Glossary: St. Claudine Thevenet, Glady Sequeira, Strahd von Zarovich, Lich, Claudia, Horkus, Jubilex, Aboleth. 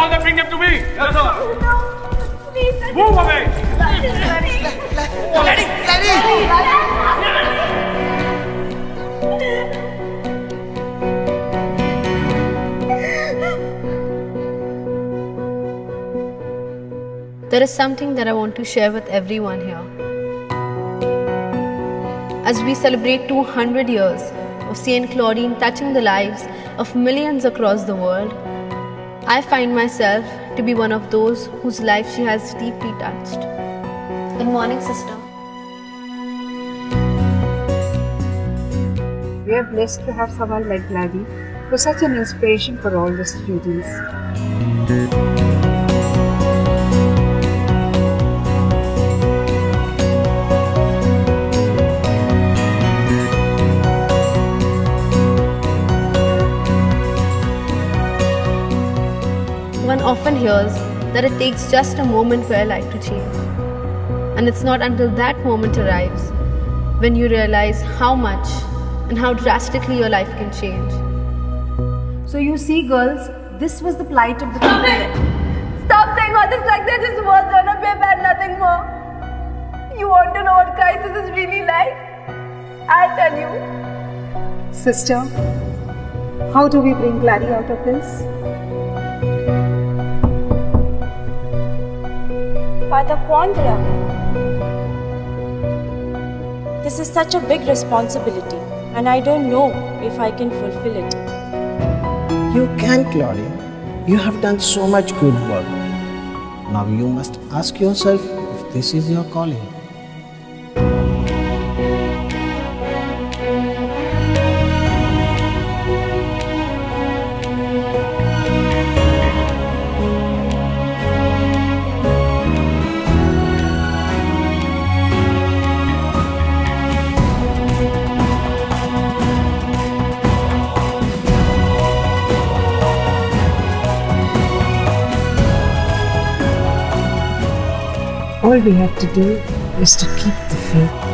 father, bring them to me. Yes, sir. No, please. Move away. Glady. Glady. There is something that I want to share with everyone here. As we celebrate 200 years of St. Claudine touching the lives of millions across the world, I find myself to be one of those whose life she has deeply touched. Good morning, sister. We are blessed to have someone like Glady, who is such an inspiration for all the students. One often hears that it takes just a moment for your life to change. And it's not until that moment arrives when you realize how much and how drastically your life can change. So you see, girls, this was the plight of the people. Stop saying all this like they're just words on a paper and nothing more. You want to know what crisis is really like? I'll tell you. Sister, how do we bring Glady out of this? Father Claudia, this is such a big responsibility and I don't know if I can fulfill it. You can, Claudia. You have done so much good work. Now you must ask yourself if this is your calling. All we have to do is to keep the faith.